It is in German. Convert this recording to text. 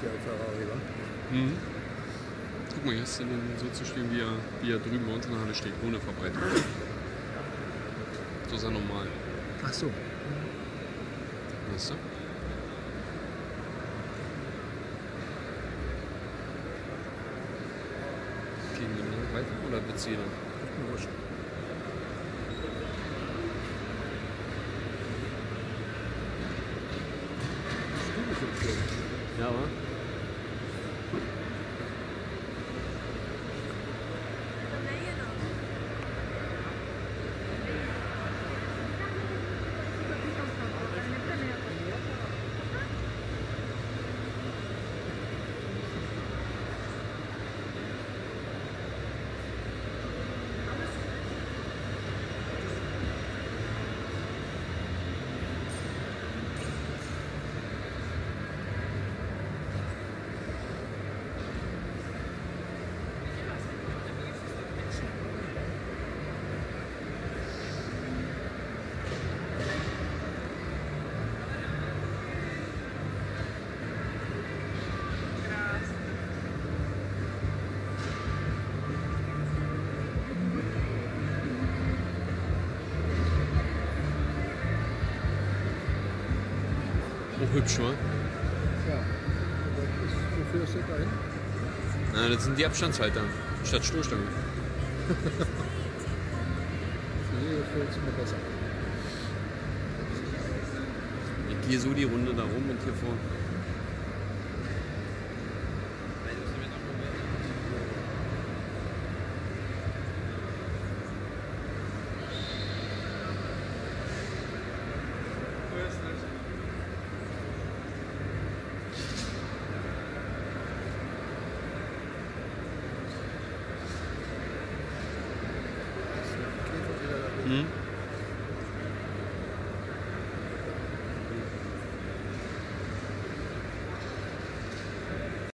ist hier ein Ferrari, wa? Mhm. Guck mal, jetzt den so zu stehen, wie er drüben bei uns in der Halle steht, ohne Verbreitung. So ist er normal. Ach so. Weißt du? Gegen den Land weiter oder bezieht er? Ja, wa? Hübsch, oder? Ja. Wofür ist das da hin? Na, das sind die Abstandshalter statt Stoßstangen. Nee, das fällt mir besser. Ich gehe so die Runde da rum und hier vor. Mm-hmm.